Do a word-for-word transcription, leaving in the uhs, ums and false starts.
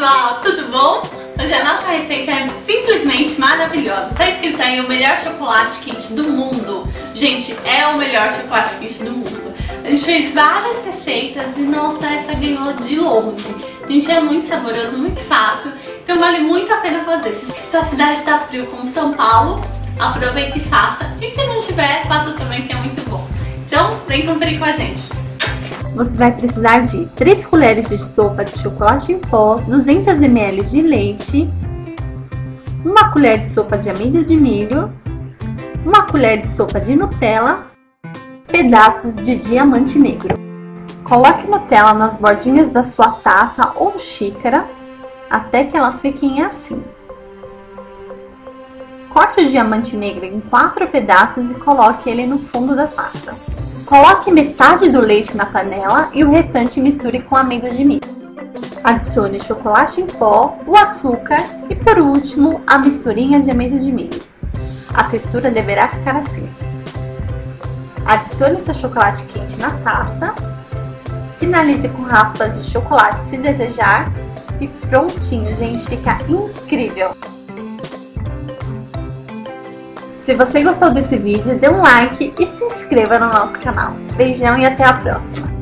pessoal, tudo bom? Hoje a nossa receita é simplesmente maravilhosa. Tá escrito aí o melhor chocolate quente do mundo. Gente, é o melhor chocolate quente do mundo. A gente fez várias receitas e nossa, essa ganhou de longe. Gente, é muito saboroso, muito fácil. Então vale muito a pena fazer. Se sua cidade está frio como São Paulo, aproveita e faça. E se não tiver, faça também, que é muito bom. Então vem conferir com a gente. Você vai precisar de três colheres de sopa de chocolate em pó, duzentos mililitros de leite, uma colher de sopa de amido de milho, uma colher de sopa de Nutella, pedaços de diamante negro. Coloque Nutella nas bordinhas da sua taça ou xícara até que elas fiquem assim. Corte o diamante negro em quatro pedaços e coloque ele no fundo da taça. Coloque metade do leite na panela e o restante misture com amido de milho. Adicione o chocolate em pó, o açúcar e, por último, a misturinha de amido de milho. A textura deverá ficar assim. Adicione seu chocolate quente na taça. Finalize com raspas de chocolate se desejar. E prontinho, gente! Fica incrível! Se você gostou desse vídeo, dê um like e se inscreva no nosso canal. Beijão e até a próxima!